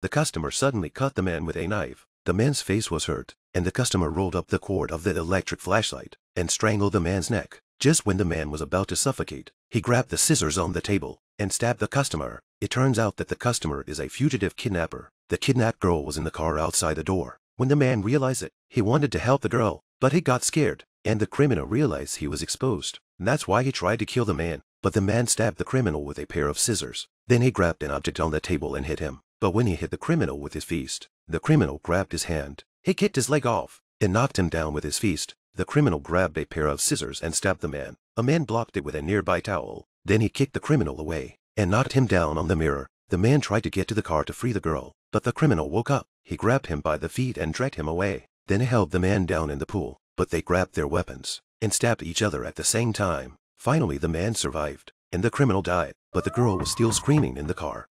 The customer suddenly cut the man with a knife. The man's face was hurt, and the customer rolled up the cord of the electric flashlight and strangled the man's neck. Just when the man was about to suffocate, he grabbed the scissors on the table and stabbed the customer. It turns out that the customer is a fugitive kidnapper. The kidnapped girl was in the car outside the door. When the man realized it, he wanted to help the girl, but he got scared, and the criminal realized he was exposed. And that's why he tried to kill the man, but the man stabbed the criminal with a pair of scissors. Then he grabbed an object on the table and hit him. But when he hit the criminal with his fist, the criminal grabbed his hand. He kicked his leg off and knocked him down with his fist. The criminal grabbed a pair of scissors and stabbed the man. A man blocked it with a nearby towel. Then he kicked the criminal away and knocked him down on the mirror. The man tried to get to the car to free the girl, but the criminal woke up. He grabbed him by the feet and dragged him away. Then he held the man down in the pool, but they grabbed their weapons and stabbed each other at the same time. Finally, the man survived, and the criminal died, but the girl was still screaming in the car.